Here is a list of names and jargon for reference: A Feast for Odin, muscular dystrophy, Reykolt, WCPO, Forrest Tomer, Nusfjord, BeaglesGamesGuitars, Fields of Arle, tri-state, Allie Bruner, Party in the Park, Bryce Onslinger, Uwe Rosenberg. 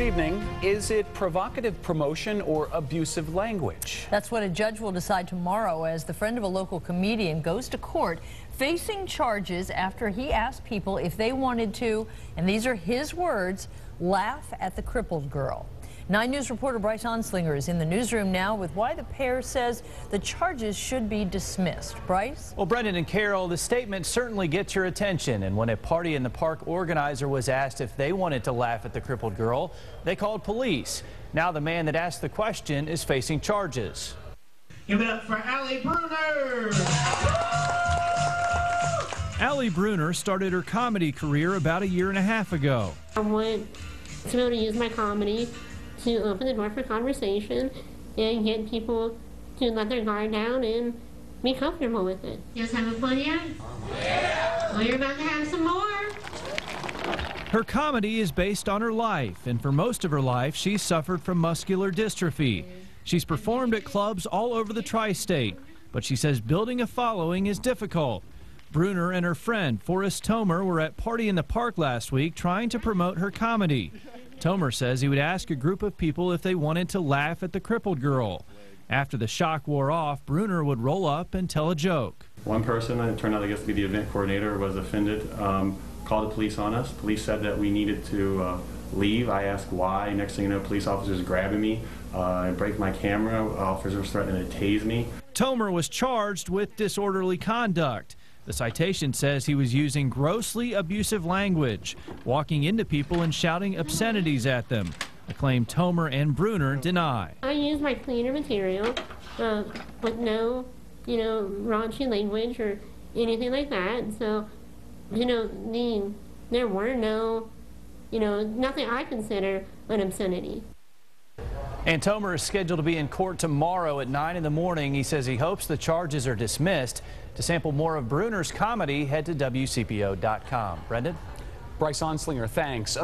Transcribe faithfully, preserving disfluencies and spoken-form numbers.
Good evening. Is it provocative promotion or abusive language? That's what a judge will decide tomorrow as the friend of a local comedian goes to court facing charges after he asked people if they wanted to, and these are his words, laugh at the crippled girl. Nine News reporter Bryce Onslinger is in the newsroom now with why the pair says the charges should be dismissed. Bryce? Well, Brendan and Carol, the statement certainly gets your attention. And when a Party in the Park organizer was asked if they wanted to laugh at the crippled girl, they called police. Now the man that asked the question is facing charges. Give it up for Allie Bruner! Allie Bruner started her comedy career about a year and a half ago. I want to be able to use my comedy to open the door for conversation and get people to let their guard down and be comfortable with it. You guys having fun yet? Yeah! Well, you're about to have some more. Her comedy is based on her life, and for most of her life, she suffered from muscular dystrophy. She's performed at clubs all over the tri-state, but she says building a following is difficult. Bruner and her friend, Forrest Tomer, were at Party in the Park last week trying to promote her comedy. Tomer says he would ask a group of people if they wanted to laugh at the crippled girl. After the shock wore off, Bruner would roll up and tell a joke. One person, it turned out I guess to be the event coordinator, was offended, um, called the police on us. Police said that we needed to uh, leave. I asked why. Next thing you know, police officers grabbing me. Uh, I break my camera. Officers threatening to tase me. Tomer was charged with disorderly conduct. The citation says he was using grossly abusive language, walking into people and shouting obscenities at them, a claim Tomer and Bruner deny. I use my cleaner material, uh, with no, you know, raunchy language or anything like that. So, you know, the, there were no, you know, nothing I consider an obscenity. And Tomer is scheduled to be in court tomorrow at nine in the morning. He says he hopes the charges are dismissed. To sample more of Bruner's comedy, head to W C P O dot com. Brendan? Bryce Onslinger, thanks.